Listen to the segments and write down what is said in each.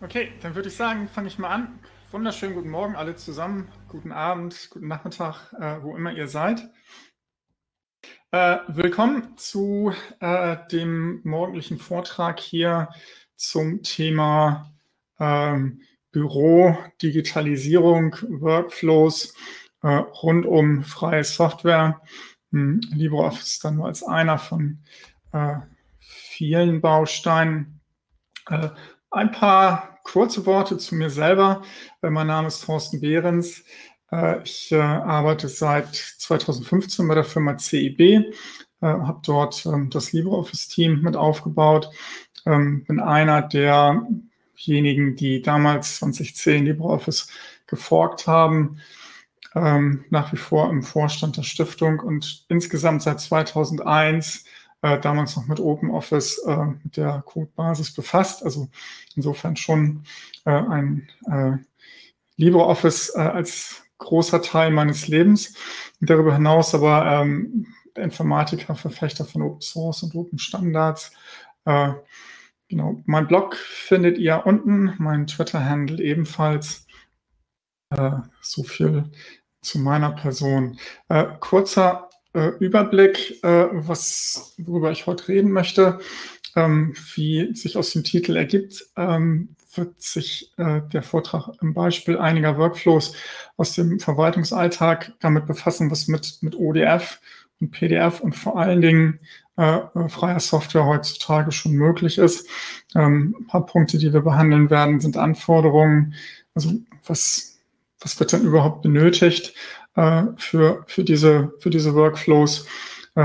Okay, dann würde ich sagen, fange ich mal an. Wunderschönen guten Morgen alle zusammen, guten Abend, guten Nachmittag, wo immer ihr seid. Willkommen zu dem morgendlichen Vortrag hier zum Thema Büro, Digitalisierung, Workflows rund um freie Software. LibreOffice ist dann nur als einer von vielen Bausteinen. Ein paar kurze Worte zu mir selber. Mein Name ist Thorsten Behrens. Ich arbeite seit 2015 bei der Firma CIB, habe dort das LibreOffice-Team mit aufgebaut, bin einer derjenigen, die damals 2010 LibreOffice geforkt haben, nach wie vor im Vorstand der Stiftung und insgesamt seit 2001 damals noch mit OpenOffice mit der Codebasis befasst. Also insofern schon ein LibreOffice als großer Teil meines Lebens. Und darüber hinaus aber Informatiker, Verfechter von Open Source und Open Standards. Genau. Mein Blog findet ihr unten, mein Twitter-Handle ebenfalls. So viel zu meiner Person. Kurzer Überblick, worüber ich heute reden möchte. Wie sich aus dem Titel ergibt, wird sich der Vortrag im Beispiel einiger Workflows aus dem Verwaltungsalltag damit befassen, was mit ODF und PDF und vor allen Dingen freier Software heutzutage schon möglich ist. Ein paar Punkte, die wir behandeln werden, sind Anforderungen. Also was wird denn überhaupt benötigt für diese Workflows,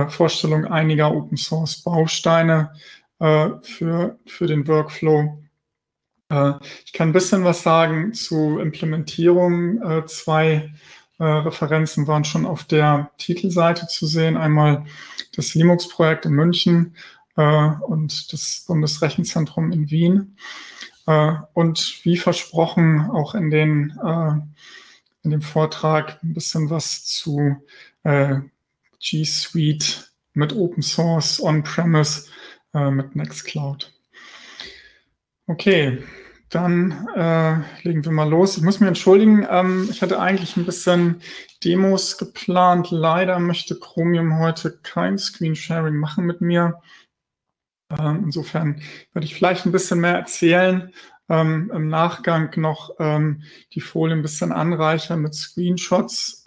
Vorstellung einiger Open-Source-Bausteine für den Workflow. Ich kann ein bisschen was sagen zu Implementierung. Zwei Referenzen waren schon auf der Titelseite zu sehen. Einmal das Limux-Projekt in München und das Bundesrechenzentrum in Wien. Und wie versprochen auch in dem Vortrag ein bisschen was zu G Suite mit Open Source, On-Premise, mit Nextcloud. Okay, dann legen wir mal los. Ich muss mich entschuldigen, ich hatte eigentlich ein bisschen Demos geplant. Leider möchte Chromium heute kein Screensharing machen mit mir. Insofern werde ich vielleicht ein bisschen mehr erzählen. Im Nachgang noch die Folie ein bisschen anreichern mit Screenshots,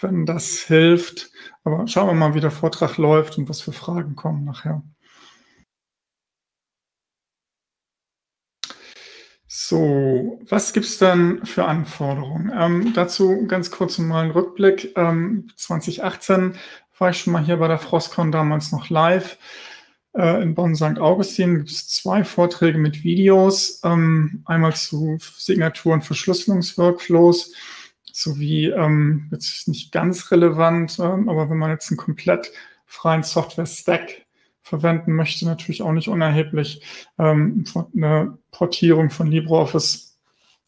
wenn das hilft. Aber schauen wir mal, wie der Vortrag läuft und was für Fragen kommen nachher. So, was gibt es denn für Anforderungen? Dazu ganz kurz mal einen Rückblick. 2018 war ich schon mal hier bei der FrosCon, damals noch live. In Bonn-St. Augustin gibt es zwei Vorträge mit Videos, einmal zu Signaturen und Verschlüsselungsworkflows, sowie, jetzt nicht ganz relevant, aber wenn man jetzt einen komplett freien Software-Stack verwenden möchte, natürlich auch nicht unerheblich, eine Portierung von LibreOffice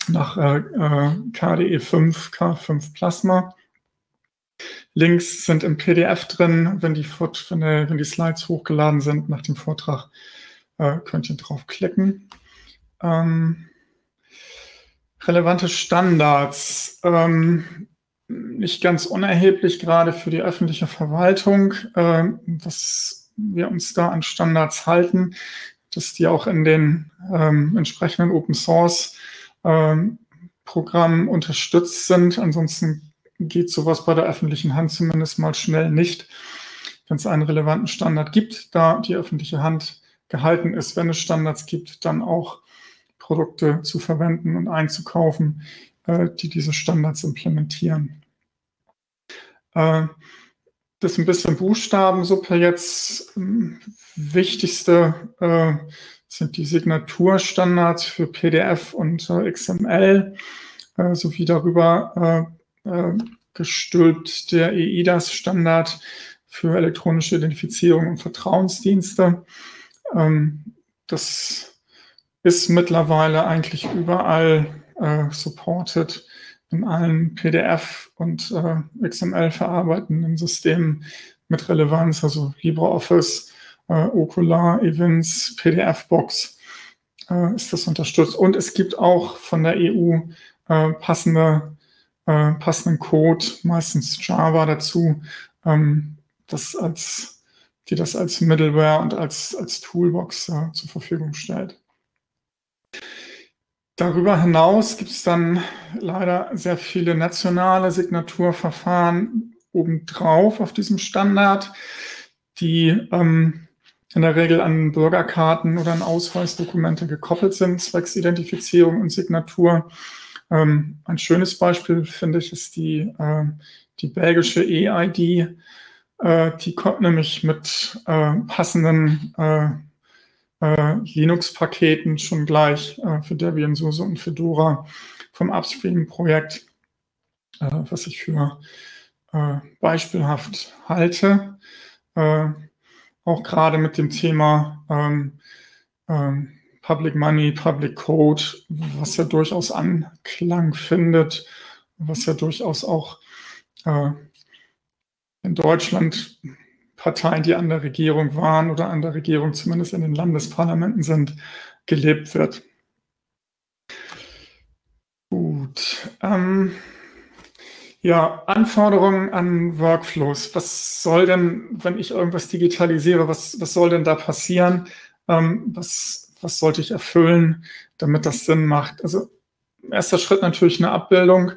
nach KDE 5, K5 Plasma. Links sind im PDF drin, wenn die Slides hochgeladen sind nach dem Vortrag, könnt ihr draufklicken. Relevante Standards, nicht ganz unerheblich, gerade für die öffentliche Verwaltung, dass wir uns da an Standards halten, dass die auch in den entsprechenden Open-Source-Programmen unterstützt sind. Ansonsten geht sowas bei der öffentlichen Hand zumindest mal schnell nicht, wenn es einen relevanten Standard gibt, da die öffentliche Hand gehalten ist, wenn es Standards gibt, dann auch Produkte zu verwenden und einzukaufen, die diese Standards implementieren. Das ist ein bisschen Buchstabensuppe jetzt. Wichtigste sind die Signaturstandards für PDF und XML, sowie darüber gestülpt der EIDAS-Standard für elektronische Identifizierung und Vertrauensdienste. Das ist mittlerweile eigentlich überall supported in allen PDF- und XML-verarbeitenden Systemen mit Relevanz, also LibreOffice, Okular, Evince, PDF-Box. ist das unterstützt. Und es gibt auch von der EU passenden Code, meistens Java dazu, die das als Middleware und als Toolbox zur Verfügung stellt. Darüber hinaus gibt es dann leider sehr viele nationale Signaturverfahren obendrauf auf diesem Standard, die in der Regel an Bürgerkarten oder an Ausweisdokumente gekoppelt sind, zwecks Identifizierung und Signatur. Ein schönes Beispiel, finde ich, ist die belgische EID, die kommt nämlich mit passenden Linux-Paketen schon gleich für Debian, SUSE und Fedora vom Upstream-Projekt, was ich für beispielhaft halte. Auch gerade mit dem Thema Public Money, Public Code, was ja durchaus Anklang findet, was ja durchaus auch in Deutschland Parteien, die an der Regierung waren oder an der Regierung zumindest in den Landesparlamenten sind, gelebt wird. Gut. Ja, Anforderungen an Workflows. Was soll denn, wenn ich irgendwas digitalisiere, was soll denn da passieren? Was sollte ich erfüllen, damit das Sinn macht? Also erster Schritt natürlich eine Abbildung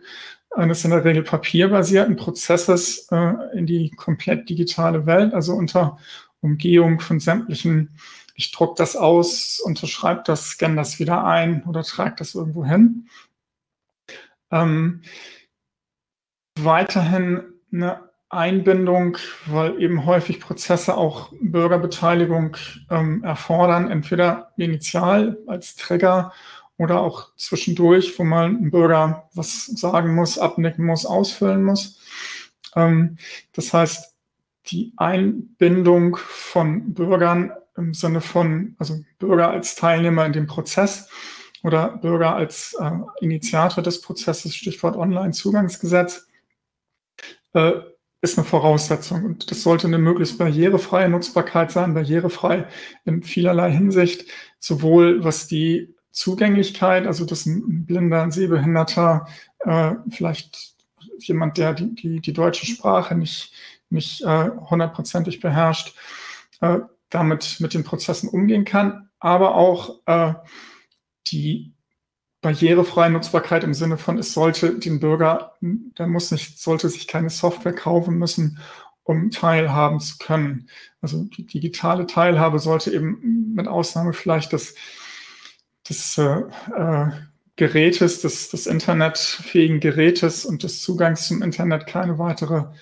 eines in der Regel papierbasierten Prozesses in die komplett digitale Welt, also unter Umgehung von sämtlichen, ich druck das aus, unterschreibe das, scanne das wieder ein oder trage das irgendwo hin. Weiterhin eine Einbindung, weil eben häufig Prozesse auch Bürgerbeteiligung erfordern, entweder initial als Trigger oder auch zwischendurch, wo mal ein Bürger was sagen muss, abnicken muss, ausfüllen muss. Das heißt, die Einbindung von Bürgern im Sinne von, also Bürger als Teilnehmer in dem Prozess oder Bürger als Initiator des Prozesses, Stichwort Onlinezugangsgesetz, ist eine Voraussetzung. Und das sollte eine möglichst barrierefreie Nutzbarkeit sein, barrierefrei in vielerlei Hinsicht, sowohl was die Zugänglichkeit, also dass ein Blinder, ein Sehbehinderter, vielleicht jemand, der die deutsche Sprache nicht hundertprozentig beherrscht, damit mit den Prozessen umgehen kann, aber auch die barrierefreie Nutzbarkeit im Sinne von, es sollte den Bürger, sollte sich keine Software kaufen müssen, um teilhaben zu können. Also die digitale Teilhabe sollte eben mit Ausnahme vielleicht des internetfähigen Gerätes und des Zugangs zum Internet keine weiteren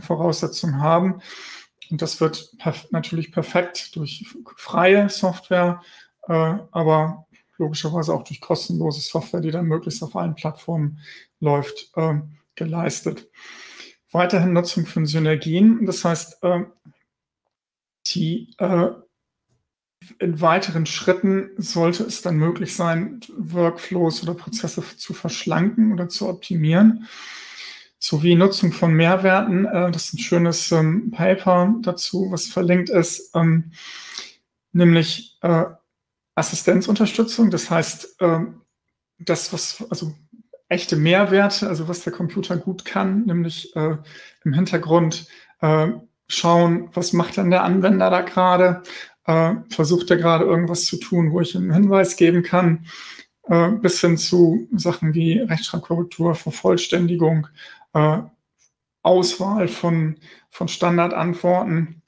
Voraussetzungen haben. Und das wird natürlich perfekt durch freie Software, aber logischerweise auch durch kostenlose Software, die dann möglichst auf allen Plattformen läuft, geleistet. Weiterhin Nutzung von Synergien, das heißt, in weiteren Schritten sollte es dann möglich sein, Workflows oder Prozesse zu verschlanken oder zu optimieren, sowie Nutzung von Mehrwerten. Das ist ein schönes Paper dazu, was verlinkt ist, nämlich Assistenzunterstützung. Das heißt, echte Mehrwerte, also was der Computer gut kann, nämlich im Hintergrund schauen, was macht denn der Anwender da gerade? Versucht er gerade irgendwas zu tun, wo ich einen Hinweis geben kann, bis hin zu Sachen wie Rechtschreibkorrektur, Vervollständigung, Auswahl von Standardantworten,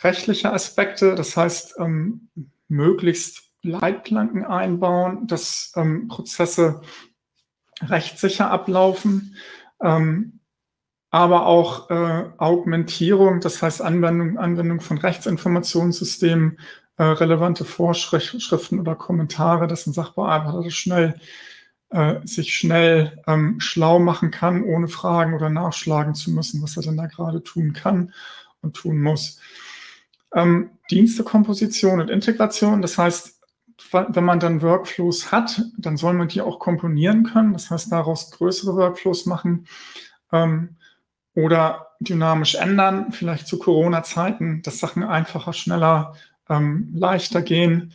rechtliche Aspekte, das heißt, möglichst Leitplanken einbauen, dass Prozesse rechtssicher ablaufen, aber auch Augmentierung, das heißt Anwendung von Rechtsinformationssystemen, relevante Vorschriften oder Kommentare, dass ein Sachbearbeiter sich schnell schlau machen kann, ohne fragen oder nachschlagen zu müssen, was er denn da gerade tun kann und tun muss. Dienstekomposition und Integration, das heißt, wenn man dann Workflows hat, dann soll man die auch komponieren können, das heißt, daraus größere Workflows machen, oder dynamisch ändern, vielleicht zu Corona-Zeiten, dass Sachen einfacher, schneller, leichter gehen,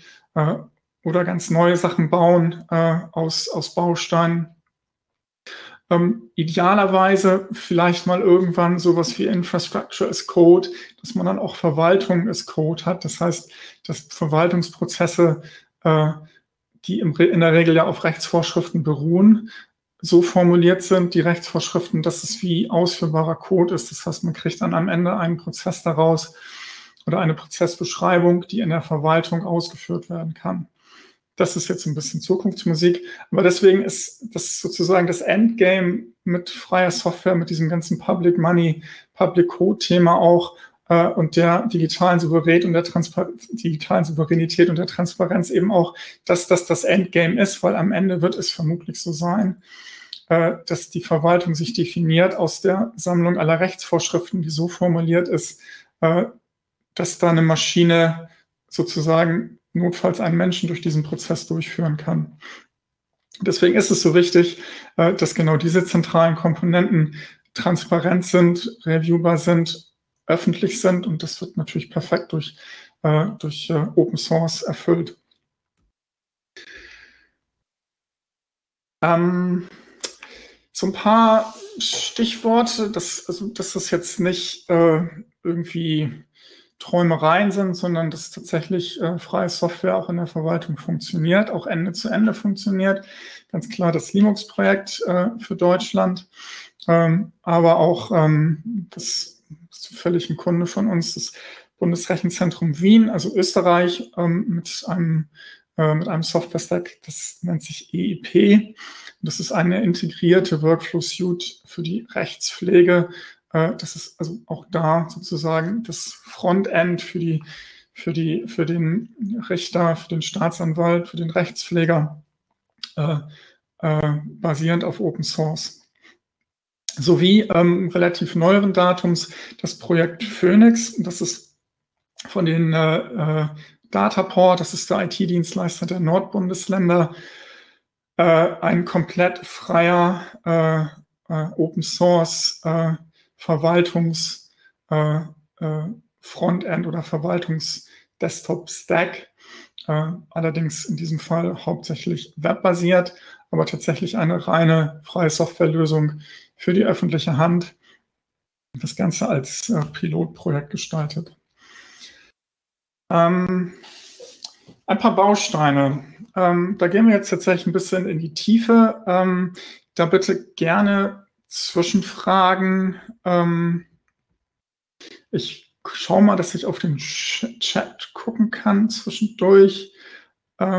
oder ganz neue Sachen bauen aus Bausteinen. Idealerweise vielleicht mal irgendwann sowas wie Infrastructure as Code, dass man dann auch Verwaltung as Code hat. Das heißt, dass Verwaltungsprozesse, die in der Regel ja auf Rechtsvorschriften beruhen, so formuliert sind, die Rechtsvorschriften, dass es wie ausführbarer Code ist. Das heißt, man kriegt dann am Ende einen Prozess daraus oder eine Prozessbeschreibung, die in der Verwaltung ausgeführt werden kann. Das ist jetzt ein bisschen Zukunftsmusik, aber deswegen ist das sozusagen das Endgame mit freier Software, mit diesem ganzen Public Money, Public Code-Thema auch und der digitalen Souveränität und der Transparenz eben auch, dass das das Endgame ist, weil am Ende wird es vermutlich so sein, dass die Verwaltung sich definiert aus der Sammlung aller Rechtsvorschriften, die so formuliert ist, dass da eine Maschine sozusagen notfalls einen Menschen durch diesen Prozess durchführen kann. Deswegen ist es so wichtig, dass genau diese zentralen Komponenten transparent sind, reviewbar sind, öffentlich sind und das wird natürlich perfekt durch Open Source erfüllt. So ein paar Stichworte, dass das jetzt nicht irgendwie Träumereien sind, sondern dass tatsächlich freie Software auch in der Verwaltung funktioniert, auch Ende zu Ende funktioniert. Ganz klar das Limux-Projekt für Deutschland, aber auch das ist zufällig ein Kunde von uns, das Bundesrechenzentrum Wien, also Österreich, mit einem Software-Stack, das nennt sich EEP. Das ist eine integrierte Workflow-Suite für die Rechtspflege. Das ist also auch da sozusagen das Frontend für den Richter, für den Staatsanwalt, für den Rechtspfleger, basierend auf Open Source. Sowie relativ neueren Datums das Projekt Phoenix, das ist von den Dataport, das ist der IT-Dienstleister der Nordbundesländer, ein komplett freier Open Source Verwaltungs-Frontend oder Verwaltungs-Desktop-Stack, allerdings in diesem Fall hauptsächlich webbasiert, aber tatsächlich eine reine freie Softwarelösung für die öffentliche Hand. Das Ganze als Pilotprojekt gestaltet. Ein paar Bausteine. Da gehen wir jetzt tatsächlich ein bisschen in die Tiefe. Da bitte gerne Zwischenfragen. Ich schaue mal, dass ich auf den Chat gucken kann zwischendurch. Da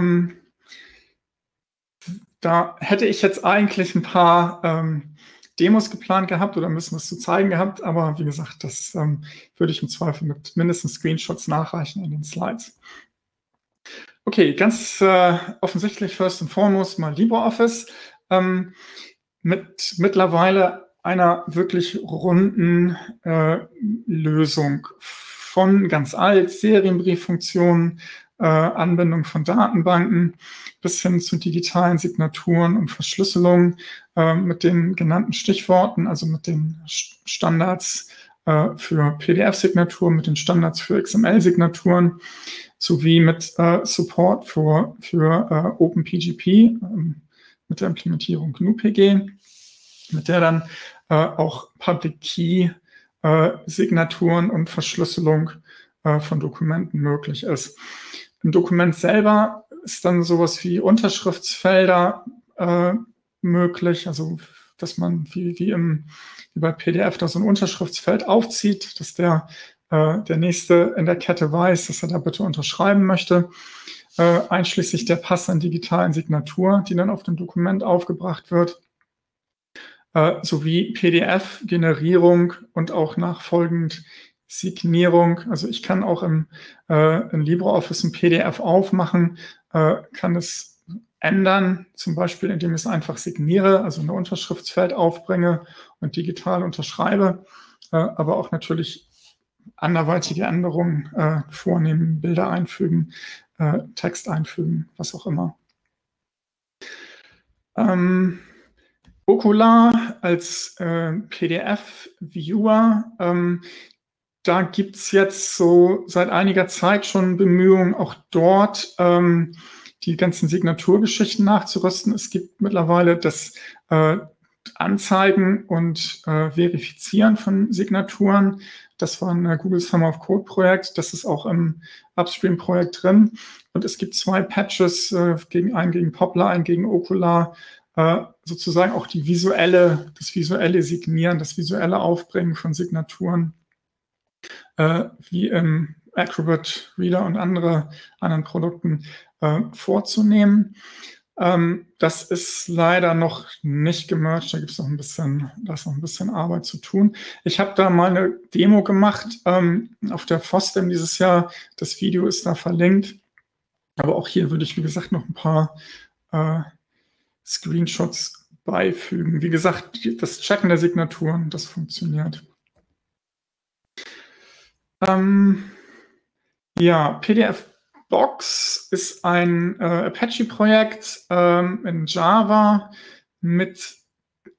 hätte ich jetzt eigentlich ein paar Demos geplant gehabt oder ein bisschen was zu zeigen gehabt, aber wie gesagt, das würde ich im Zweifel mit mindestens Screenshots nachreichen in den Slides. Okay, ganz offensichtlich first and foremost mal LibreOffice. Mit mittlerweile einer wirklich runden Lösung von ganz alt, Serienbrieffunktionen, Anbindung von Datenbanken bis hin zu digitalen Signaturen und Verschlüsselung mit den genannten Stichworten, also mit den Standards für PDF-Signaturen, mit den Standards für XML-Signaturen sowie mit Support für OpenPGP, mit der Implementierung GNUPG, mit der dann auch Public Key Signaturen und Verschlüsselung von Dokumenten möglich ist. Im Dokument selber ist dann sowas wie Unterschriftsfelder möglich, also dass man wie bei PDF da so ein Unterschriftsfeld aufzieht, dass der Nächste in der Kette weiß, dass er da bitte unterschreiben möchte. Einschließlich der passenden digitalen Signatur, die dann auf dem Dokument aufgebracht wird, sowie PDF-Generierung und auch nachfolgend Signierung. Also ich kann auch in LibreOffice ein PDF aufmachen, kann es ändern, zum Beispiel indem ich es einfach signiere, also ein Unterschriftsfeld aufbringe und digital unterschreibe, aber auch natürlich anderweitige Änderungen vornehmen, Bilder einfügen, Text einfügen, was auch immer. Okular als PDF-Viewer, da gibt es jetzt so seit einiger Zeit schon Bemühungen, auch dort die ganzen Signaturgeschichten nachzurüsten. Es gibt mittlerweile das Anzeigen und Verifizieren von Signaturen. Das war ein Googles Summer of Code Projekt. Das ist auch im Upstream-Projekt drin. Und es gibt zwei Patches, einen gegen Poplar, einen gegen Okular, sozusagen auch die visuelle, das visuelle Signieren, das visuelle Aufbringen von Signaturen, wie im Acrobat Reader und anderen Produkten vorzunehmen. Das ist leider noch nicht gemerged, da gibt es noch ein bisschen Arbeit zu tun. Ich habe da mal eine Demo gemacht auf der FOSDEM dieses Jahr. Das Video ist da verlinkt. Aber auch hier würde ich, wie gesagt, noch ein paar Screenshots beifügen. Wie gesagt, das Checken der Signaturen, das funktioniert. Ja, PDF-Box ist ein Apache-Projekt in Java mit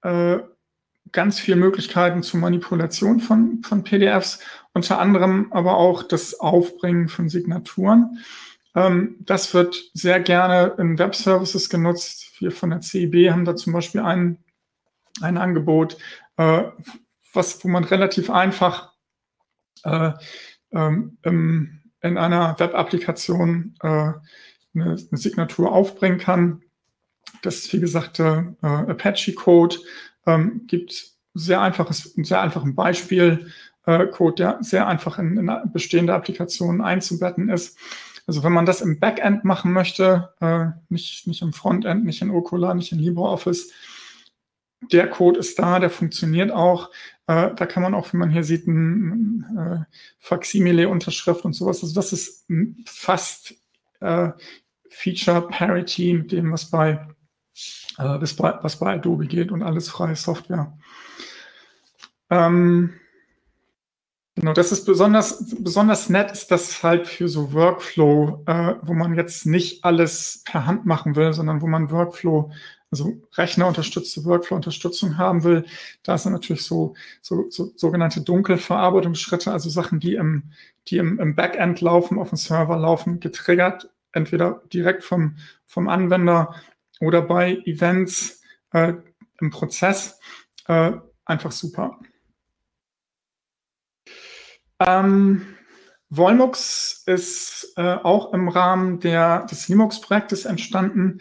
ganz vielen Möglichkeiten zur Manipulation von PDFs, unter anderem aber auch das Aufbringen von Signaturen. Das wird sehr gerne in Web-Services genutzt. Wir von der CIB haben da zum Beispiel ein Angebot, wo man relativ einfach in einer Web-Applikation eine Signatur aufbringen kann. Das ist, wie gesagt, Apache-Code. Gibt einen sehr einfachen Beispiel-Code, der sehr einfach in bestehende Applikationen einzubetten ist. Also wenn man das im Backend machen möchte, nicht im Frontend, nicht in Okular, nicht in LibreOffice, der Code ist da, der funktioniert auch. Da kann man auch, wie man hier sieht, eine Faksimile-Unterschrift und sowas. Also das ist fast Feature-Parity mit dem, was bei Adobe geht und alles freie Software. Genau, das ist besonders nett, ist das halt für so Workflow, wo man jetzt nicht alles per Hand machen will, sondern wo man Workflow, also rechnerunterstützte Workflow-Unterstützung haben will. Da sind natürlich so sogenannte Dunkelverarbeitungsschritte, also Sachen, die im Backend laufen, auf dem Server laufen, getriggert, entweder direkt vom Anwender oder bei Events im Prozess. Einfach super. Wollmux ist auch im Rahmen des Limux-Projektes entstanden,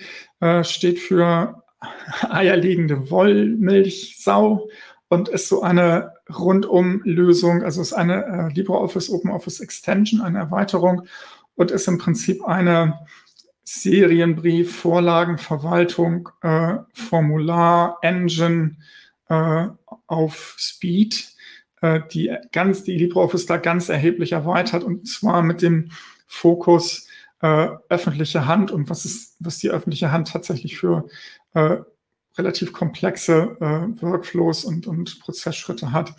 steht für eierlegende Wollmilchsau und ist so eine Rundum-Lösung, also ist eine LibreOffice, OpenOffice Extension, eine Erweiterung und ist im Prinzip eine Serienbrief, Vorlagenverwaltung, Formular, Engine auf Speed, die LibreOffice da ganz erheblich erweitert und zwar mit dem Fokus öffentliche Hand und was die öffentliche Hand tatsächlich für relativ komplexe Workflows und Prozessschritte hat.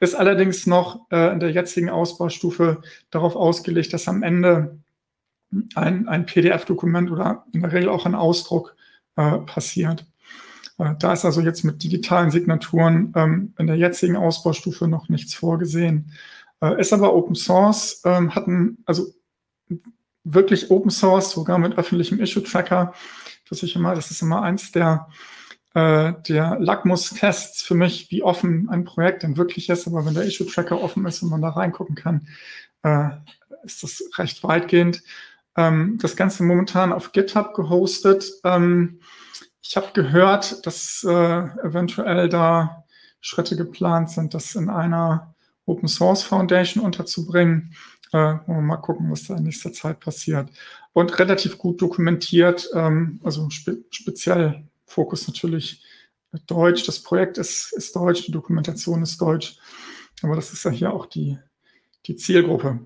Ist allerdings noch in der jetzigen Ausbaustufe darauf ausgelegt, dass am Ende ein PDF-Dokument oder in der Regel auch ein Ausdruck passiert. Da ist also jetzt mit digitalen Signaturen in der jetzigen Ausbaustufe noch nichts vorgesehen. Ist aber Open Source, also wirklich Open Source, sogar mit öffentlichem Issue-Tracker. Das ist immer eins der Lackmustests für mich, wie offen ein Projekt denn wirklich ist. Aber wenn der Issue-Tracker offen ist und man da reingucken kann, ist das recht weitgehend. Das Ganze momentan auf GitHub gehostet. Ich habe gehört, dass eventuell da Schritte geplant sind, das in einer Open Source Foundation unterzubringen. Mal gucken, was da in nächster Zeit passiert. Und relativ gut dokumentiert, also speziell Fokus natürlich Deutsch. Das Projekt ist Deutsch, die Dokumentation ist Deutsch. Aber das ist ja hier auch die Zielgruppe.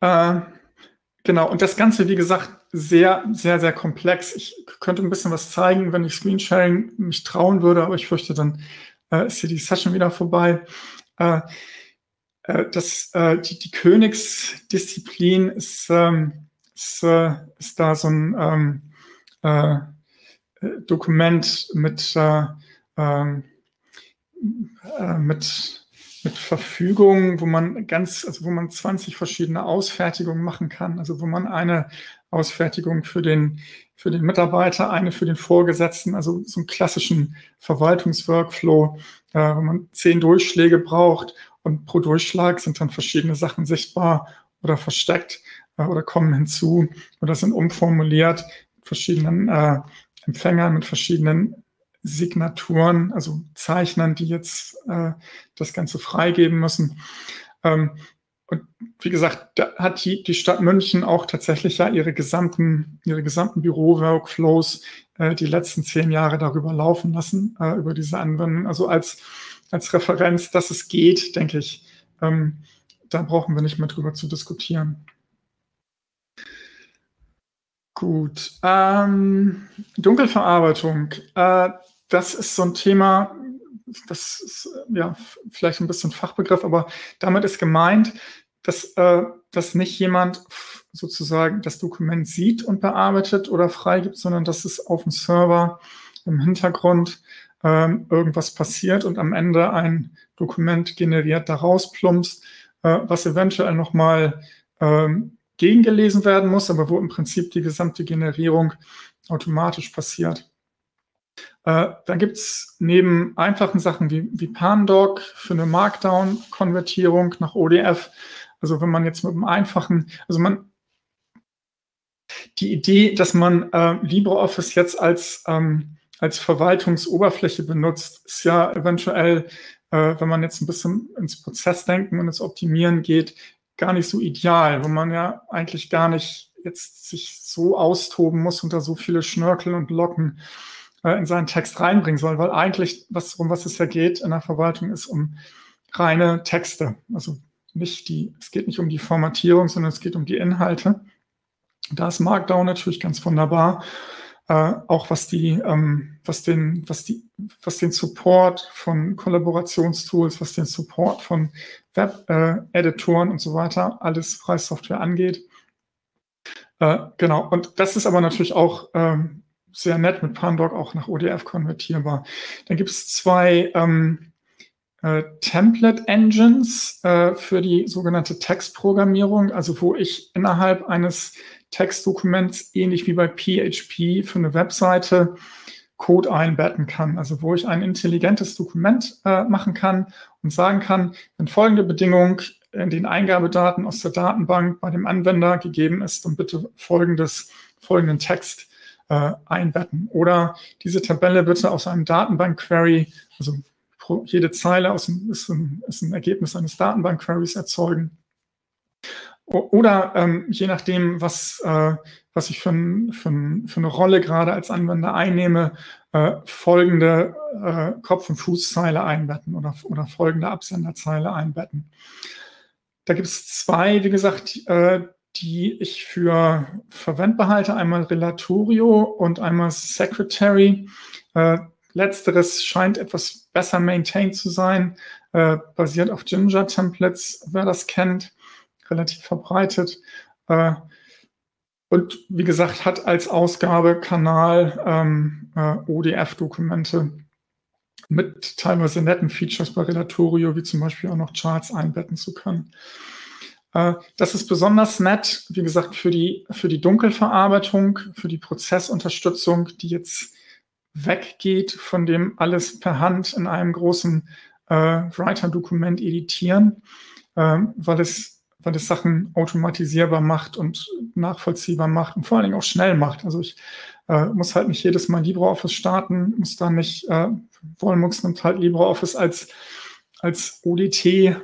Genau, und das Ganze, wie gesagt, sehr, sehr, sehr komplex. Ich könnte ein bisschen was zeigen, wenn ich Screensharing mich trauen würde, aber ich fürchte, dann ist hier die Session wieder vorbei. Die Königsdisziplin ist da so ein Dokument mit mit Verfügungen, wo man wo man 20 verschiedene Ausfertigungen machen kann, also wo man eine Ausfertigung für den Mitarbeiter, eine für den Vorgesetzten, also so einen klassischen Verwaltungsworkflow, wo man 10 Durchschläge braucht und pro Durchschlag sind dann verschiedene Sachen sichtbar oder versteckt oder kommen hinzu oder sind umformuliert mit verschiedenen Empfängern, mit verschiedenen Signaturen, also Zeichnern, die jetzt das Ganze freigeben müssen. Und wie gesagt, da hat die Stadt München auch tatsächlich ja ihre gesamten Büro-Workflows die letzten 10 Jahre darüber laufen lassen, über diese Anwendung. Also als Referenz, dass es geht, denke ich, da brauchen wir nicht mehr drüber zu diskutieren. Gut, Dunkelverarbeitung, das ist so ein Thema, das ist ja vielleicht ein bisschen Fachbegriff, aber damit ist gemeint, dass nicht jemand sozusagen das Dokument sieht und bearbeitet oder freigibt, sondern dass es auf dem Server im Hintergrund irgendwas passiert und am Ende ein Dokument generiert, da rausplumpst, was eventuell nochmal gegengelesen werden muss, aber wo im Prinzip die gesamte Generierung automatisch passiert. Dann gibt es neben einfachen Sachen wie Pandoc für eine Markdown-Konvertierung nach ODF, also wenn man jetzt mit einem einfachen, die Idee, dass man LibreOffice jetzt als Verwaltungsoberfläche benutzt, ist ja eventuell, wenn man jetzt ein bisschen ins Prozessdenken und ins Optimieren geht, gar nicht so ideal, wo man ja eigentlich gar nicht jetzt sich so austoben muss und da so viele Schnörkel und Locken in seinen Text reinbringen soll, weil eigentlich, was es ja geht in der Verwaltung, ist um reine Texte. Also es geht nicht um die Formatierung, sondern es geht um die Inhalte. Da ist Markdown natürlich ganz wunderbar, auch was den Support von Kollaborationstools, was den Support von Web-Editoren und so weiter, alles freie Software angeht. Genau, und das ist aber natürlich auch sehr nett mit Pandoc auch nach ODF konvertierbar. Dann gibt es 2 Template-Engines für die sogenannte Textprogrammierung, also wo ich innerhalb eines Textdokuments, ähnlich wie bei PHP für eine Webseite, Code einbetten kann, also wo ich ein intelligentes Dokument machen kann und sagen kann, wenn folgende Bedingung in den Eingabedaten aus der Datenbank bei dem Anwender gegeben ist, dann bitte folgenden Text einbetten. Oder diese Tabelle bitte aus einem Datenbank-Query, also jede Zeile ist ein Ergebnis eines Datenbank-Queries erzeugen. Oder je nachdem, was ich für eine Rolle gerade als Anwender einnehme, folgende Kopf- und Fußzeile einbetten oder folgende Absenderzeile einbetten. Da gibt es 2, wie gesagt, die ich für verwendbar halte. Einmal Relatorio und einmal Secretary. Letzteres scheint etwas besser maintained zu sein, basiert auf Ginger-Templates, wer das kennt. Relativ verbreitet und wie gesagt hat als Ausgabekanal ODF-Dokumente mit teilweise netten Features bei Relatorio, wie zum Beispiel auch noch Charts einbetten zu können. Das ist besonders nett, wie gesagt, für die Dunkelverarbeitung, für die Prozessunterstützung, die jetzt weggeht von dem alles per Hand in einem großen Writer-Dokument editieren, weil es Sachen automatisierbar macht und nachvollziehbar macht und vor allen Dingen auch schnell macht. Also ich muss halt nicht jedes Mal LibreOffice starten, muss dann nicht, Wollmux nimmt halt LibreOffice als ODT-Engine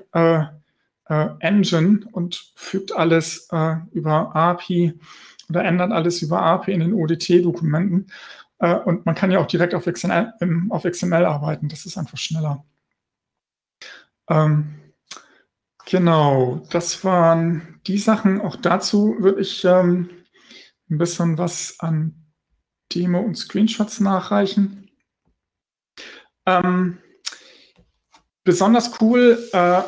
und fügt alles über API oder ändert alles über API in den ODT-Dokumenten. Und man kann ja auch direkt auf XML arbeiten, das ist einfach schneller. Genau, das waren die Sachen. Auch dazu würde ich ein bisschen was an Demo und Screenshots nachreichen. Besonders cool,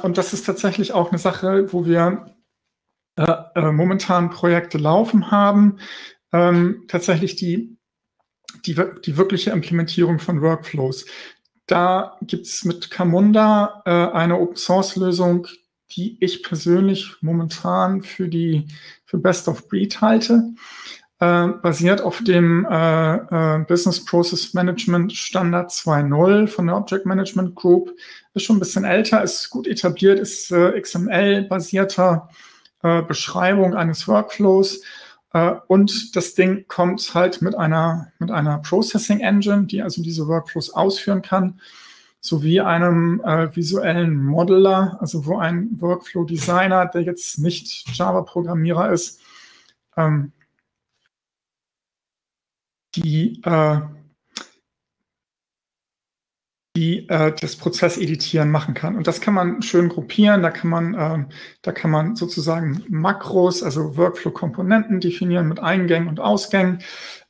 und das ist tatsächlich auch eine Sache, wo wir momentan Projekte laufen haben, tatsächlich die wirkliche Implementierung von Workflows. Da gibt es mit Camunda eine Open-Source-Lösung, die ich persönlich momentan für Best of Breed halte, basiert auf dem Business Process Management Standard 2.0 von der Object Management Group. Ist schon ein bisschen älter, ist gut etabliert, ist XML-basierter Beschreibung eines Workflows. Und das Ding kommt halt mit einer Processing Engine, die also diese Workflows ausführen kann, sowie einem visuellen Modeler, also wo ein Workflow-Designer, der jetzt nicht Java-Programmierer ist, das Prozess editieren machen kann. Und das kann man schön gruppieren, da kann man sozusagen Makros, also Workflow-Komponenten definieren mit Eingängen und Ausgängen.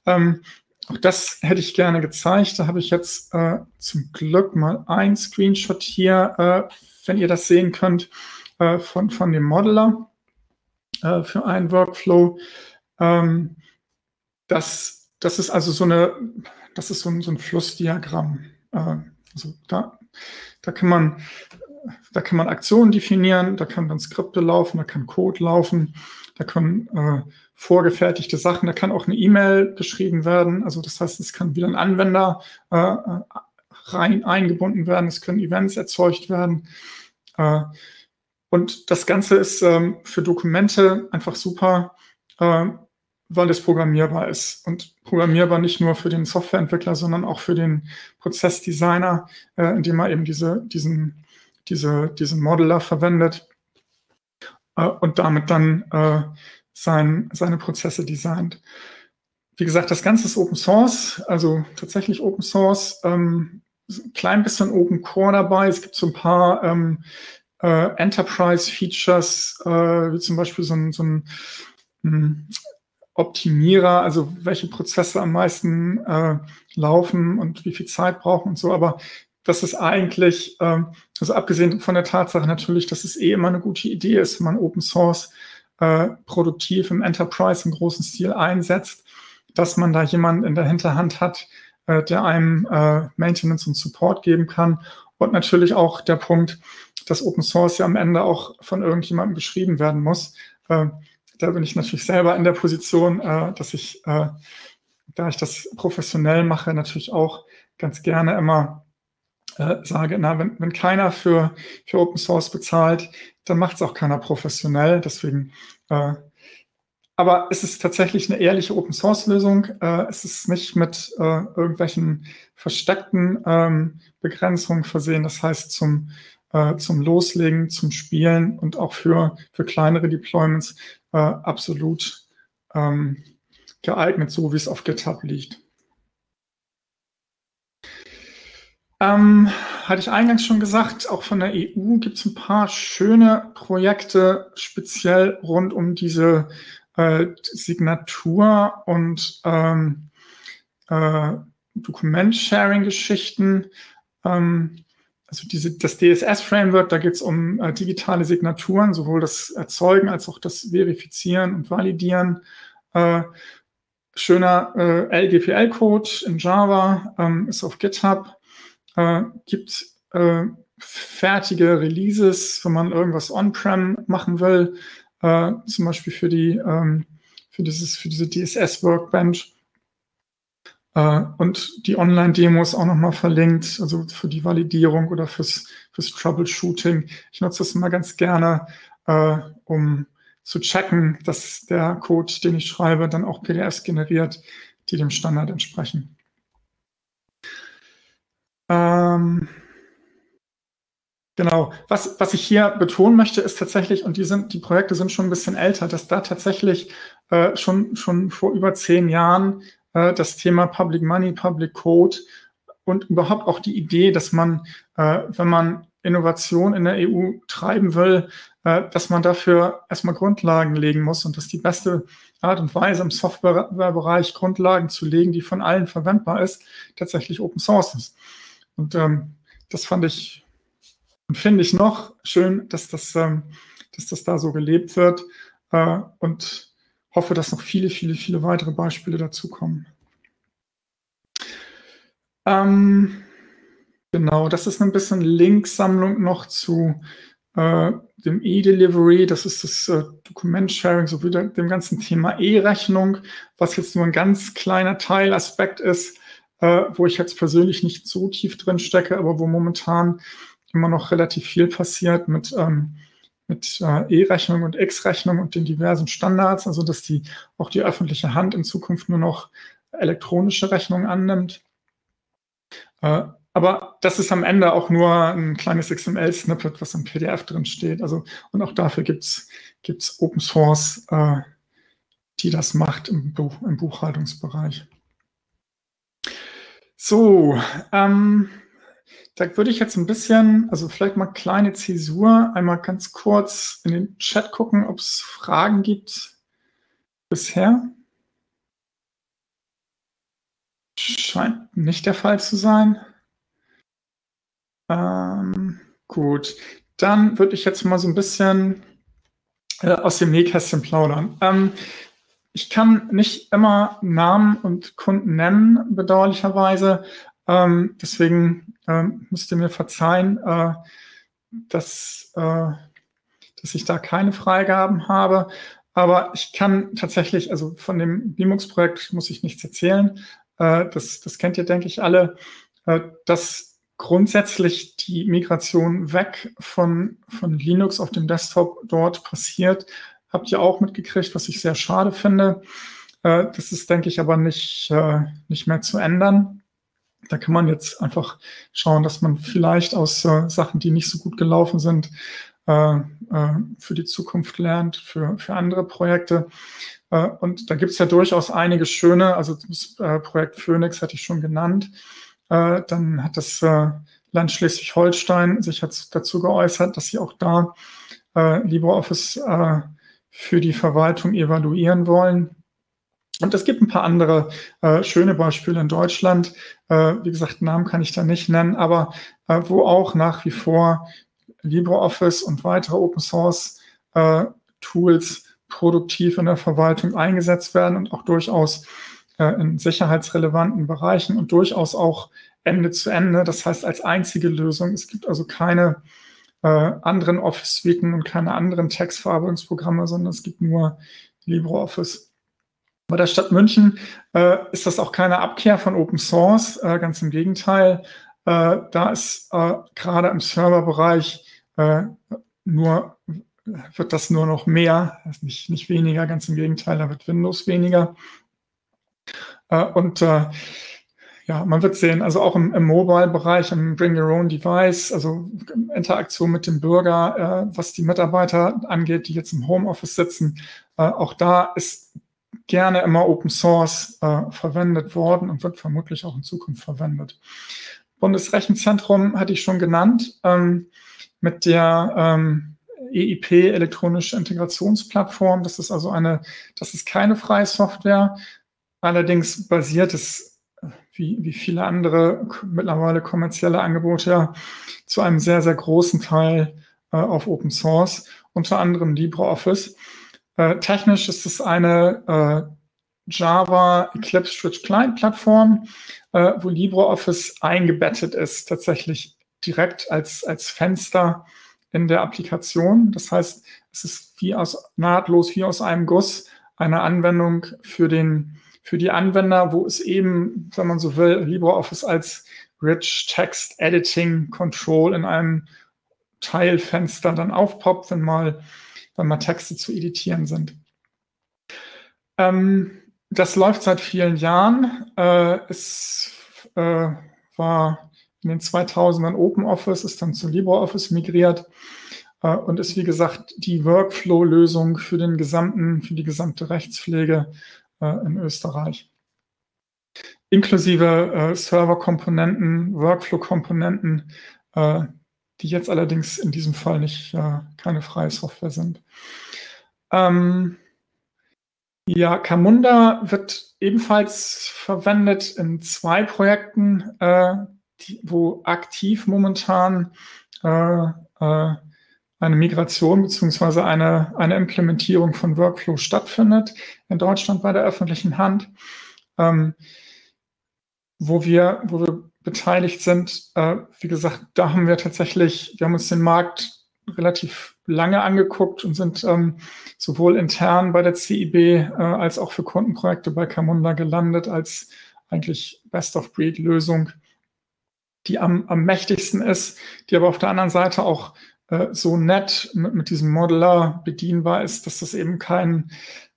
Auch das hätte ich gerne gezeigt. Da habe ich jetzt zum Glück mal ein Screenshot hier, wenn ihr das sehen könnt, von dem Modeler für einen Workflow. Das ist also so ein Flussdiagramm. Also da kann man Aktionen definieren, da kann dann Skripte laufen, da kann Code laufen, da können vorgefertigte Sachen, da kann auch eine E-Mail geschrieben werden. Also das heißt, es kann wieder ein Anwender eingebunden werden, es können Events erzeugt werden. Und das Ganze ist für Dokumente einfach super, weil das programmierbar ist. Und programmierbar nicht nur für den Softwareentwickler, sondern auch für den Prozessdesigner, indem man eben diesen Modeler verwendet und damit dann seine Prozesse designt. Wie gesagt, das Ganze ist Open Source, also tatsächlich Open Source, ein klein bisschen Open Core dabei. Es gibt so ein paar Enterprise-Features, wie zum Beispiel so ein Optimierer, also welche Prozesse am meisten laufen und wie viel Zeit brauchen und so, aber das ist eigentlich, also abgesehen von der Tatsache natürlich, dass es eh immer eine gute Idee ist, wenn man Open Source produktiv im Enterprise im großen Stil einsetzt, dass man da jemanden in der Hinterhand hat, der einem Maintenance und Support geben kann, und natürlich auch der Punkt, dass Open Source ja am Ende auch von irgendjemandem beschrieben werden muss. Da bin ich natürlich selber in der Position, dass ich, da ich das professionell mache, natürlich auch ganz gerne immer sage, na, wenn keiner für Open Source bezahlt, dann macht es auch keiner professionell. Deswegen, aber es ist tatsächlich eine ehrliche Open Source Lösung. Es ist nicht mit irgendwelchen versteckten Begrenzungen versehen. Das heißt, zum Loslegen, zum Spielen und auch für kleinere Deployments absolut geeignet, so wie es auf GitHub liegt. Hatte ich eingangs schon gesagt, auch von der EU gibt es ein paar schöne Projekte, speziell rund um diese Signatur- und Dokument-Sharing-Geschichten. Also das DSS-Framework, da geht es um digitale Signaturen, sowohl das Erzeugen als auch das Verifizieren und Validieren. Schöner LGPL-Code in Java, ist auf GitHub, gibt fertige Releases, wenn man irgendwas on-prem machen will, zum Beispiel für diese DSS-Workbench. Und die Online-Demos auch nochmal verlinkt, also für die Validierung oder fürs Troubleshooting. Ich nutze das immer ganz gerne, um zu checken, dass der Code, den ich schreibe, dann auch PDFs generiert, die dem Standard entsprechen. Genau, was ich hier betonen möchte, ist tatsächlich, und die Projekte sind schon ein bisschen älter, dass da tatsächlich schon vor über 10 Jahren das Thema Public Money, Public Code und überhaupt auch die Idee, dass man, wenn man Innovation in der EU treiben will, dass man dafür erstmal Grundlagen legen muss und dass die beste Art und Weise im Softwarebereich Grundlagen zu legen, die von allen verwendbar ist, tatsächlich Open Source ist. Und das fand ich und finde ich noch schön, dass das da so gelebt wird, und hoffe, dass noch viele, viele, viele weitere Beispiele dazukommen. Genau, das ist ein bisschen Linksammlung noch zu dem E-Delivery, das ist das Dokument-Sharing, sowie dem ganzen Thema E-Rechnung, was jetzt nur ein ganz kleiner Teilaspekt ist, wo ich jetzt persönlich nicht so tief drin stecke, aber wo momentan immer noch relativ viel passiert mit E-Rechnung und X-Rechnung und den diversen Standards, also dass auch die öffentliche Hand in Zukunft nur noch elektronische Rechnungen annimmt. Aber das ist am Ende auch nur ein kleines XML-Snippet, was im PDF drin steht. Also, und auch dafür gibt's Open Source, die das macht im Buchhaltungsbereich. So, da würde ich jetzt ein bisschen, also vielleicht mal kleine Zäsur, einmal ganz kurz in den Chat gucken, ob es Fragen gibt bisher. Scheint nicht der Fall zu sein. Gut, dann würde ich jetzt mal so ein bisschen aus dem Nähkästchen plaudern. Ich kann nicht immer Namen und Kunden nennen, bedauerlicherweise. Deswegen müsst ihr mir verzeihen, dass ich da keine Freigaben habe. Aber ich kann tatsächlich, also von dem Limux-Projekt muss ich nichts erzählen. Das kennt ihr, denke ich, alle. Das grundsätzlich die Migration weg von Linux auf dem Desktop dort passiert, habt ihr auch mitgekriegt, was ich sehr schade finde. Das ist, denke ich, aber nicht mehr zu ändern. Da kann man jetzt einfach schauen, dass man vielleicht aus Sachen, die nicht so gut gelaufen sind, für die Zukunft lernt, für andere Projekte. Und da gibt es ja durchaus einige schöne, also das Projekt Phoenix hatte ich schon genannt. Dann hat das Land Schleswig-Holstein sich dazu geäußert, dass sie auch da LibreOffice für die Verwaltung evaluieren wollen. Und es gibt ein paar andere schöne Beispiele in Deutschland. Wie gesagt, Namen kann ich da nicht nennen, aber wo auch nach wie vor LibreOffice und weitere Open-Source-Tools produktiv in der Verwaltung eingesetzt werden und auch durchaus in sicherheitsrelevanten Bereichen und durchaus auch Ende zu Ende, das heißt als einzige Lösung. Es gibt also keine anderen Office-Suiten und keine anderen Textverarbeitungsprogramme, sondern es gibt nur LibreOffice. Bei der Stadt München ist das auch keine Abkehr von Open Source, ganz im Gegenteil. Da ist gerade im Serverbereich wird das nur noch mehr, nicht weniger, ganz im Gegenteil, da wird Windows weniger. Und ja, man wird sehen, also auch im Mobile-Bereich, im Bring Your Own Device, also Interaktion mit dem Bürger, was die Mitarbeiter angeht, die jetzt im Homeoffice sitzen, auch da ist gerne immer Open Source verwendet worden und wird vermutlich auch in Zukunft verwendet. Bundesrechenzentrum hatte ich schon genannt, mit der EIP, elektronische Integrationsplattform. Das ist also keine freie Software. Allerdings basiert es, wie viele andere mittlerweile kommerzielle Angebote, ja, zu einem sehr, sehr großen Teil auf Open Source, unter anderem LibreOffice. Technisch ist es eine Java Eclipse Rich Client Plattform, wo LibreOffice eingebettet ist, tatsächlich direkt als Fenster in der Applikation. Das heißt, es ist nahtlos wie aus einem Guss eine Anwendung für die Anwender, wo es eben, wenn man so will, LibreOffice als Rich Text Editing Control in einem Teilfenster dann aufpoppt, wenn mal Texte zu editieren sind. Das läuft seit vielen Jahren. Es war in den 2000ern OpenOffice, ist dann zu LibreOffice migriert und ist, wie gesagt, die Workflow-Lösung für die gesamte Rechtspflege in Österreich. Inklusive Server-Komponenten, Workflow-Komponenten, die jetzt allerdings in diesem Fall keine freie Software sind. Ja, Camunda wird ebenfalls verwendet in zwei Projekten, wo aktiv momentan eine Migration bzw. eine Implementierung von Workflow stattfindet in Deutschland bei der öffentlichen Hand, wo wir beteiligt sind. Wie gesagt, da haben wir tatsächlich, wir haben uns den Markt relativ lange angeguckt und sind sowohl intern bei der CIB als auch für Kundenprojekte bei Camunda gelandet als eigentlich Best-of-Breed-Lösung, die am mächtigsten ist, die aber auf der anderen Seite auch so nett mit diesem Modeler bedienbar ist, dass das eben kein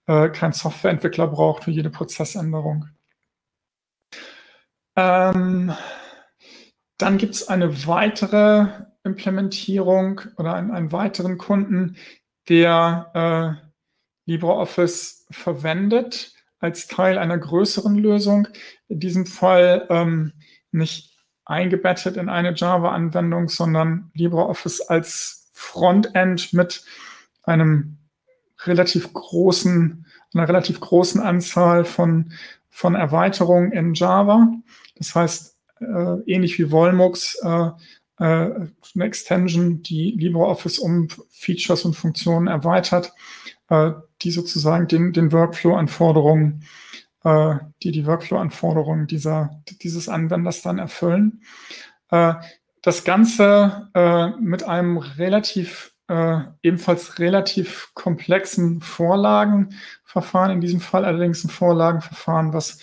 Softwareentwickler braucht für jede Prozessänderung. Dann gibt es eine weitere Implementierung oder einen weiteren Kunden, der LibreOffice verwendet als Teil einer größeren Lösung. In diesem Fall nicht eingebettet in eine Java-Anwendung, sondern LibreOffice als Frontend mit einer relativ großen Anzahl von Erweiterungen in Java. Das heißt, ähnlich wie Wollmux, eine Extension, die LibreOffice um Features und Funktionen erweitert, die sozusagen den Workflow-Anforderungen, die Workflow-Anforderungen dieses Anwenders dann erfüllen. Das Ganze mit einem ebenfalls relativ komplexen Vorlagenverfahren, in diesem Fall allerdings ein Vorlagenverfahren, was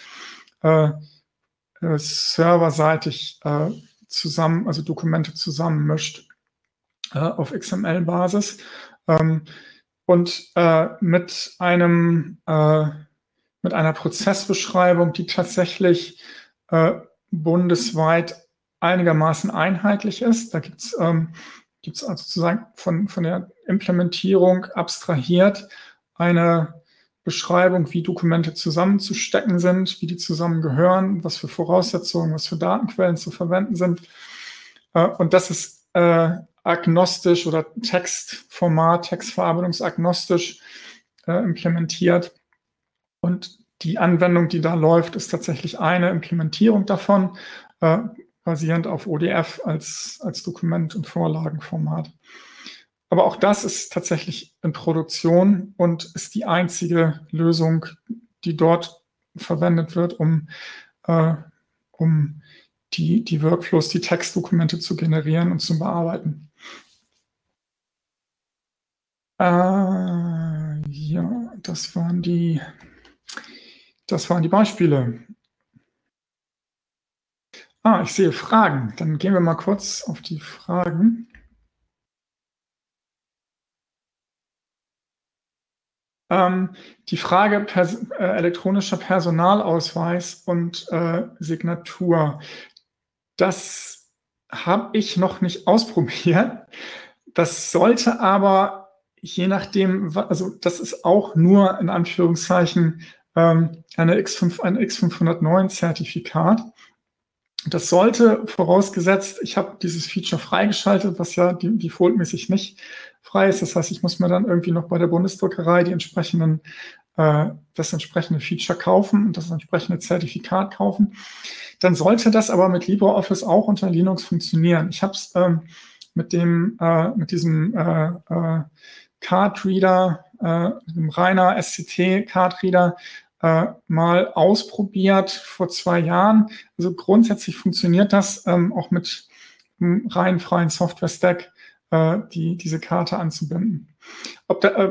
serverseitig zusammen, also Dokumente zusammenmischt auf XML-Basis und mit einer Prozessbeschreibung, die tatsächlich bundesweit einigermaßen einheitlich ist. Da gibt es also sozusagen von der Implementierung abstrahiert eine Beschreibung, wie Dokumente zusammenzustecken sind, wie die zusammengehören, was für Voraussetzungen, was für Datenquellen zu verwenden sind. Und das ist agnostisch oder Textformat, textverarbeitungsagnostisch implementiert. Und die Anwendung, die da läuft, ist tatsächlich eine Implementierung davon, basierend auf ODF als Dokument- und Vorlagenformat. Aber auch das ist tatsächlich in Produktion und ist die einzige Lösung, die dort verwendet wird, um die Workflows, die Textdokumente zu generieren und zu bearbeiten. Ja, das waren die Beispiele. Ich sehe Fragen. Dann gehen wir mal kurz auf die Fragen. Die Frage elektronischer Personalausweis und Signatur, das habe ich noch nicht ausprobiert. Das sollte aber, je nachdem, also das ist auch nur in Anführungszeichen ein X509-Zertifikat. Das sollte, vorausgesetzt, ich habe dieses Feature freigeschaltet, was ja defaultmäßig nicht frei ist. Das heißt, ich muss mir dann irgendwie noch bei der Bundesdruckerei das entsprechende Feature kaufen und das entsprechende Zertifikat kaufen. Dann sollte das aber mit LibreOffice auch unter Linux funktionieren. Ich habe es mit diesem Card-Reader, dem reiner SCT-Card-Reader, mal ausprobiert vor 2 Jahren. Also grundsätzlich funktioniert das auch mit einem rein freien Software-Stack, diese Karte anzubinden.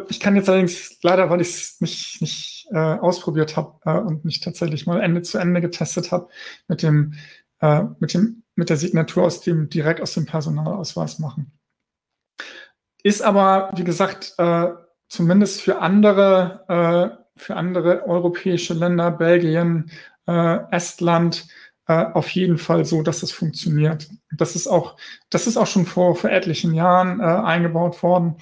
Ich kann jetzt allerdings leider, weil ich es nicht ausprobiert habe und nicht tatsächlich mal Ende zu Ende getestet habe, mit der Signatur direkt aus dem Personalausweis machen. Ist aber, wie gesagt, zumindest für andere europäische Länder, Belgien, Estland, auf jeden Fall so, dass es funktioniert. Das ist auch schon vor etlichen Jahren eingebaut worden,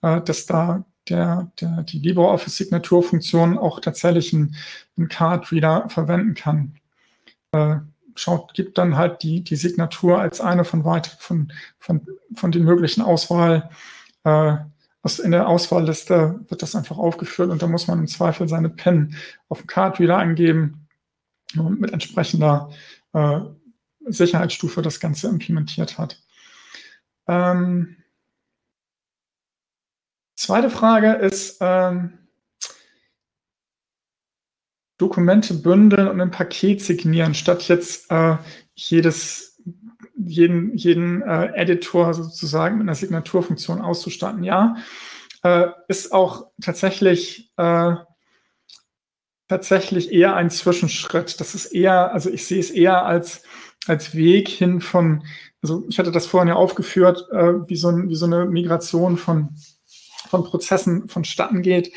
dass da die LibreOffice-Signaturfunktion auch tatsächlich einen Card-Reader verwenden kann. Gibt dann halt die Signatur als eine von den möglichen Auswahl. In der Auswahlliste wird das einfach aufgeführt und da muss man im Zweifel seine PIN auf dem Card-Reader angeben und mit entsprechender Sicherheitsstufe das Ganze implementiert hat. Zweite Frage ist, Dokumente bündeln und im Paket signieren, statt jetzt jeden Editor sozusagen mit einer Signaturfunktion auszustatten. Ja, ist auch tatsächlich eher ein Zwischenschritt. Das ist eher, also ich sehe es eher als Weg hin von, also ich hatte das vorhin ja aufgeführt, wie so eine Migration von Prozessen vonstatten geht.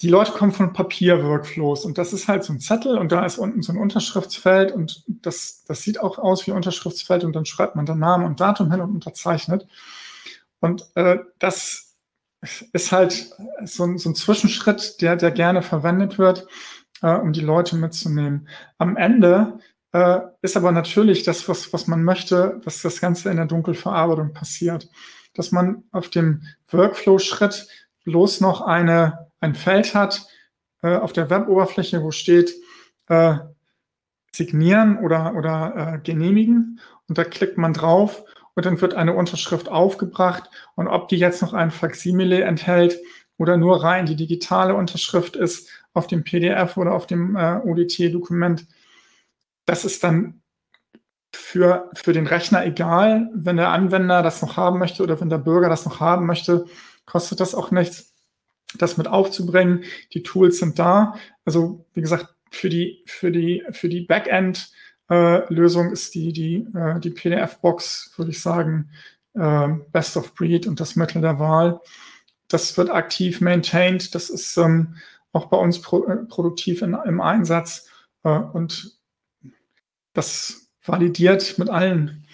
Die Leute kommen von Papier-Workflows und das ist halt so ein Zettel und da ist unten so ein Unterschriftsfeld und das sieht auch aus wie ein Unterschriftsfeld und dann schreibt man da Namen und Datum hin und unterzeichnet. Und das ist halt so ein Zwischenschritt, der gerne verwendet wird, um die Leute mitzunehmen. Am Ende ist aber natürlich das, was man möchte, dass das Ganze in der Dunkelverarbeitung passiert. Dass man auf dem Workflow-Schritt bloß noch ein Feld hat auf der Web-Oberfläche, wo steht signieren oder genehmigen. Und da klickt man drauf und dann wird eine Unterschrift aufgebracht. Und ob die jetzt noch ein Faksimile enthält oder nur rein die digitale Unterschrift ist auf dem PDF oder auf dem ODT-Dokument, das ist dann für den Rechner egal. Wenn der Anwender das noch haben möchte oder wenn der Bürger das noch haben möchte, kostet das auch nichts, das mit aufzubringen. Die Tools sind da. Also wie gesagt, für die Backend-Lösung ist die PDF-Box, würde ich sagen, Best of Breed und das Mittel der Wahl. Das wird aktiv maintained. Das ist auch bei uns produktiv im Einsatz und das validiert mit allen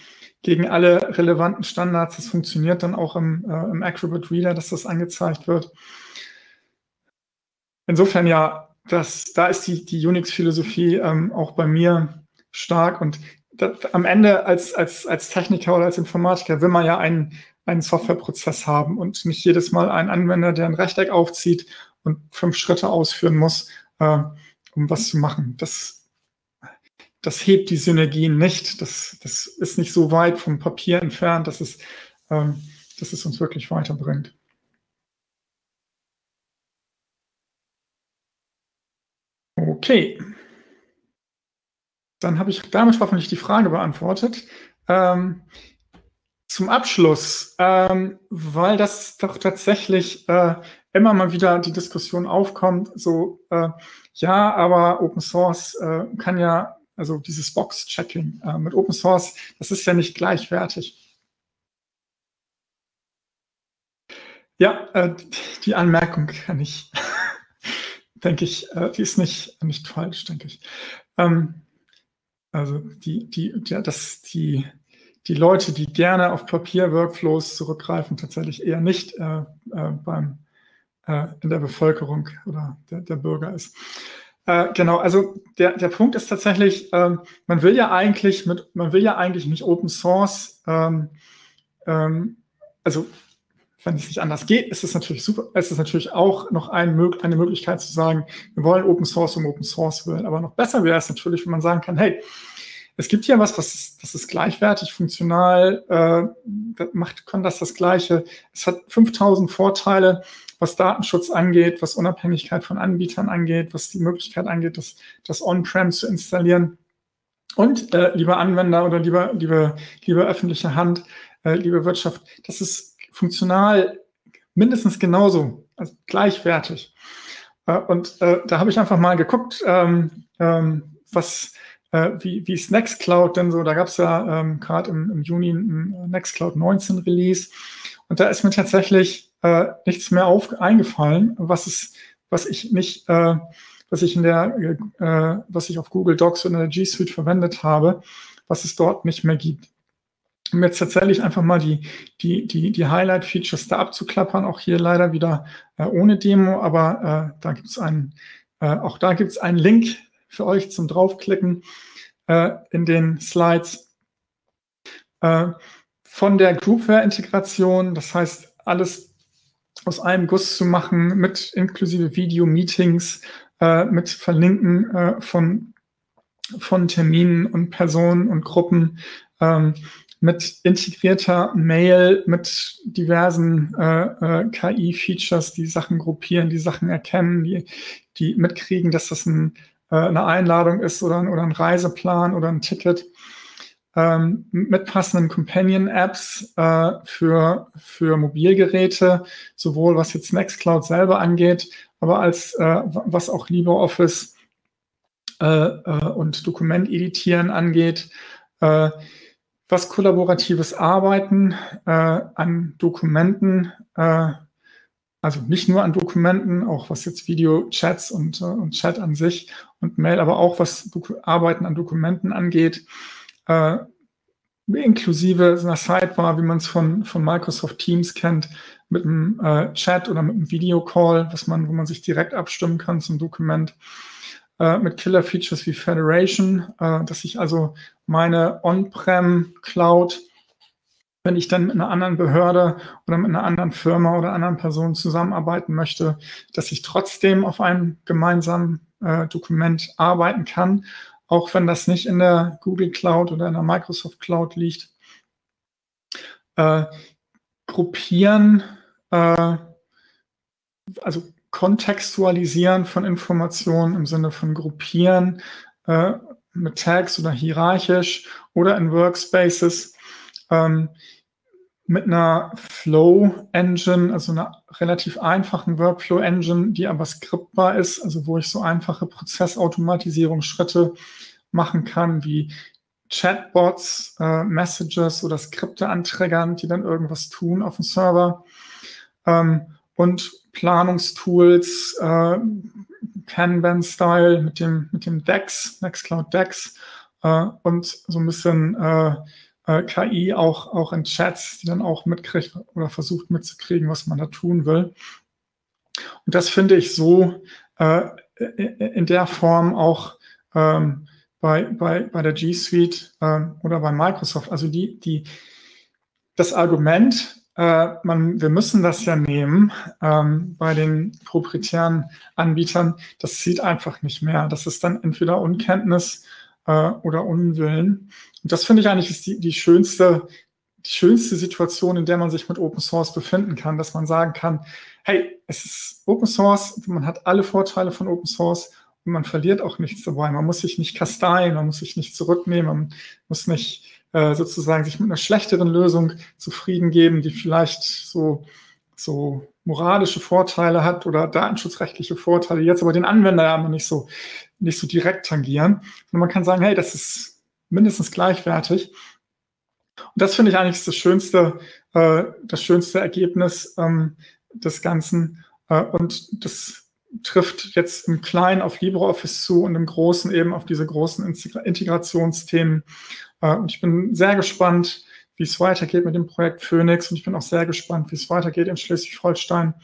gegen alle relevanten Standards. Das funktioniert dann auch im Acrobat Reader, dass das angezeigt wird. Insofern ja, da ist die Unix-Philosophie auch bei mir stark. Und am Ende als Techniker oder als Informatiker will man ja einen Softwareprozess haben und nicht jedes Mal einen Anwender, der ein Rechteck aufzieht und 5 Schritte ausführen muss, um was zu machen. Das hebt die Synergien nicht. Das ist nicht so weit vom Papier entfernt, dass es uns wirklich weiterbringt. Okay. Dann habe ich damit hoffentlich die Frage beantwortet. Zum Abschluss, weil das doch tatsächlich immer mal wieder die Diskussion aufkommt, so ja, aber Open Source kann ja, also dieses Box-Checking mit Open Source, das ist ja nicht gleichwertig. Ja, die Anmerkung kann ich, denke ich, die ist nicht falsch, denke ich. Also die Leute, die gerne auf Papier-Workflows zurückgreifen, tatsächlich eher nicht in der Bevölkerung oder der Bürger ist. Genau, also der Punkt ist tatsächlich, man will ja eigentlich nicht Open Source, also wenn es nicht anders geht, ist es natürlich super, ist es natürlich auch noch eine Möglichkeit zu sagen, wir wollen Open Source um Open Source willen, aber noch besser wäre es natürlich, wenn man sagen kann, hey, es gibt hier was das ist gleichwertig, funktional, kann das Gleiche. Es hat 5000 Vorteile, was Datenschutz angeht, was Unabhängigkeit von Anbietern angeht, was die Möglichkeit angeht, das On-Prem zu installieren. Und lieber Anwender oder liebe öffentliche Hand, liebe Wirtschaft, das ist funktional mindestens genauso, also gleichwertig. Und da habe ich einfach mal geguckt, wie ist Nextcloud denn so? Da gab es ja gerade im Juni ein Nextcloud 19 Release und da ist mir tatsächlich nichts mehr eingefallen, was ich auf Google Docs oder in der G Suite verwendet habe, was es dort nicht mehr gibt. Um jetzt tatsächlich einfach mal die Highlight-Features da abzuklappern, auch hier leider wieder ohne Demo, aber da gibt es einen Link für euch zum Draufklicken in den Slides. Von der Groupware-Integration, das heißt, alles aus einem Guss zu machen, mit inklusive Video-Meetings, mit Verlinken von Terminen und Personen und Gruppen, mit integrierter Mail, mit diversen KI-Features, die Sachen gruppieren, die Sachen erkennen, die mitkriegen, dass das ein eine Einladung ist oder ein Reiseplan oder ein Ticket, mit passenden Companion-Apps für Mobilgeräte, sowohl was jetzt Nextcloud selber angeht, aber als was auch LibreOffice und Dokument-Editieren angeht, was kollaboratives Arbeiten an Dokumenten, also nicht nur an Dokumenten, auch was jetzt Video-Chats und Chat an sich und Mail, aber auch was Arbeiten an Dokumenten angeht, inklusive einer Sidebar, wie man es von Microsoft Teams kennt, mit einem Chat oder mit einem Videocall, wo man sich direkt abstimmen kann zum Dokument, mit Killer-Features wie Federation, dass ich also meine On-Prem-Cloud, wenn ich dann mit einer anderen Behörde oder mit einer anderen Firma oder anderen Person zusammenarbeiten möchte, dass ich trotzdem auf einem gemeinsamen Dokument arbeiten kann, auch wenn das nicht in der Google Cloud oder in der Microsoft Cloud liegt. Gruppieren, also Kontextualisieren von Informationen im Sinne von Gruppieren mit Tags oder hierarchisch oder in Workspaces, mit einer Flow-Engine, also einer relativ einfachen Workflow-Engine, die aber skriptbar ist, also wo ich so einfache Prozessautomatisierungsschritte machen kann, wie Chatbots, Messages oder Skripte antriggern, die dann irgendwas tun auf dem Server, und Planungstools, Kanban-Style mit dem DAX, Nextcloud DAX, und so ein bisschen KI auch in Chats, die dann auch mitkriegt oder versucht mitzukriegen, was man da tun will. Und das finde ich so in der Form auch bei der G Suite oder bei Microsoft. Also das Argument, wir müssen das ja nehmen bei den proprietären Anbietern, das zieht einfach nicht mehr. Das ist dann entweder Unkenntnis oder Unwillen. Und das finde ich eigentlich ist die schönste Situation, in der man sich mit Open Source befinden kann, dass man sagen kann, hey, es ist Open Source, man hat alle Vorteile von Open Source und man verliert auch nichts dabei. Man muss sich nicht kasteien, man muss sich nicht zurücknehmen, man muss nicht sozusagen sich mit einer schlechteren Lösung zufrieden geben, die vielleicht so moralische Vorteile hat oder datenschutzrechtliche Vorteile, jetzt aber den Anwender ja nicht so direkt tangieren. Und man kann sagen, hey, das ist mindestens gleichwertig. Und das finde ich eigentlich ist das schönste Ergebnis des Ganzen. Und das trifft jetzt im Kleinen auf LibreOffice zu und im Großen eben auf diese großen Integrationsthemen. Und ich bin sehr gespannt, wie es weitergeht mit dem Projekt Phoenix. Und ich bin auch sehr gespannt, wie es weitergeht in Schleswig-Holstein,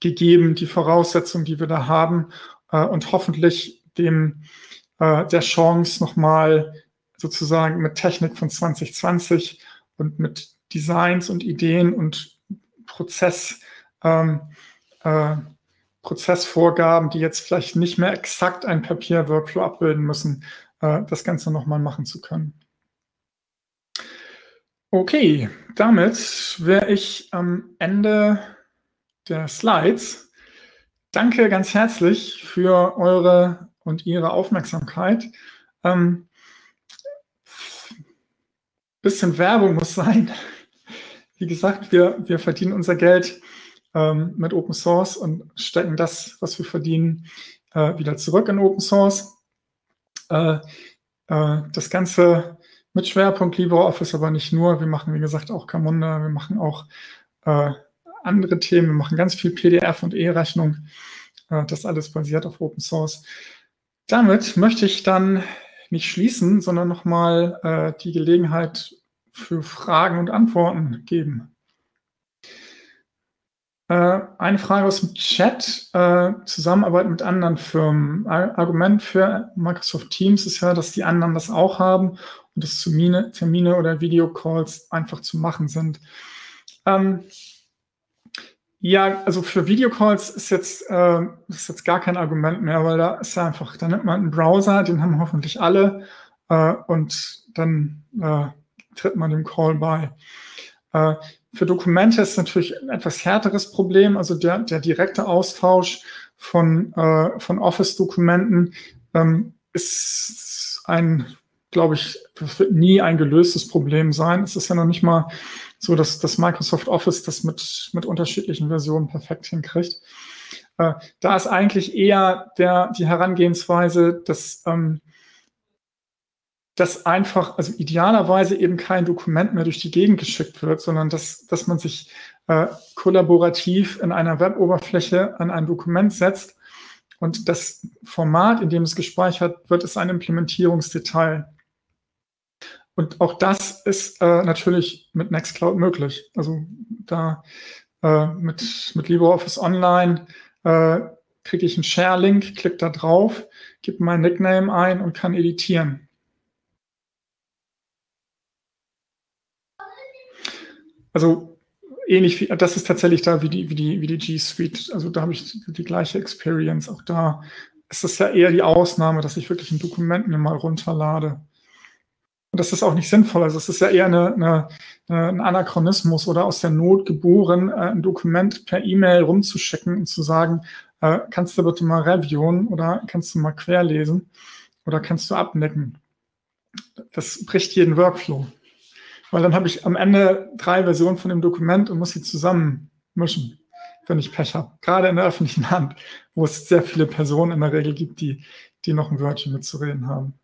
gegeben die Voraussetzungen, die wir da haben, und hoffentlich der Chance nochmal sozusagen mit Technik von 2020 und mit Designs und Ideen und Prozessvorgaben, die jetzt vielleicht nicht mehr exakt ein Papier-Workflow abbilden müssen, das Ganze nochmal machen zu können. Okay, damit wäre ich am Ende der Slides. Danke ganz herzlich für eure und ihre Aufmerksamkeit. Bisschen Werbung muss sein. Wie gesagt, wir verdienen unser Geld mit Open Source und stecken das, was wir verdienen, wieder zurück in Open Source. Das Ganze mit Schwerpunkt LibreOffice, aber nicht nur. Wir machen, wie gesagt, auch Camunda, wir machen auch andere Themen, wir machen ganz viel PDF und E-Rechnung. Das alles basiert auf Open Source. Damit möchte ich dann nicht schließen, sondern nochmal die Gelegenheit für Fragen und Antworten geben. Eine Frage aus dem Chat, Zusammenarbeit mit anderen Firmen. Argument für Microsoft Teams ist ja, dass die anderen das auch haben. Und dass Termine oder Videocalls einfach zu machen sind. Ja, also für Videocalls ist jetzt gar kein Argument mehr, weil da ist ja einfach, da nimmt man einen Browser, den haben hoffentlich alle, und dann tritt man dem Call bei. Für Dokumente ist natürlich ein etwas härteres Problem, also der direkte Austausch von Office-Dokumenten ist ein, glaube ich, das wird nie ein gelöstes Problem sein. Es ist ja noch nicht mal so, dass Microsoft Office das mit unterschiedlichen Versionen perfekt hinkriegt. Da ist eigentlich eher die Herangehensweise, dass einfach, also idealerweise eben kein Dokument mehr durch die Gegend geschickt wird, sondern dass man sich kollaborativ in einer Web-Oberfläche an ein Dokument setzt und das Format, in dem es gespeichert wird, ist ein Implementierungsdetail. Und auch das ist natürlich mit Nextcloud möglich. Also da mit LibreOffice Online kriege ich einen Share-Link, klicke da drauf, gebe mein Nickname ein und kann editieren. Also ähnlich wie, das ist tatsächlich da wie die G Suite, also da habe ich die gleiche Experience. Auch da ist das ja eher die Ausnahme, dass ich wirklich ein Dokument mir mal runterlade. Und das ist auch nicht sinnvoll, also es ist ja eher ein Anachronismus oder aus der Not geboren, ein Dokument per E-Mail rumzuschicken und zu sagen, kannst du bitte mal reviewen oder kannst du mal querlesen oder kannst du abnicken. Das bricht jeden Workflow. Weil dann habe ich am Ende 3 Versionen von dem Dokument und muss sie zusammenmischen, wenn ich Pech habe. Gerade in der öffentlichen Hand, wo es sehr viele Personen in der Regel gibt, die noch ein Wörtchen mitzureden haben.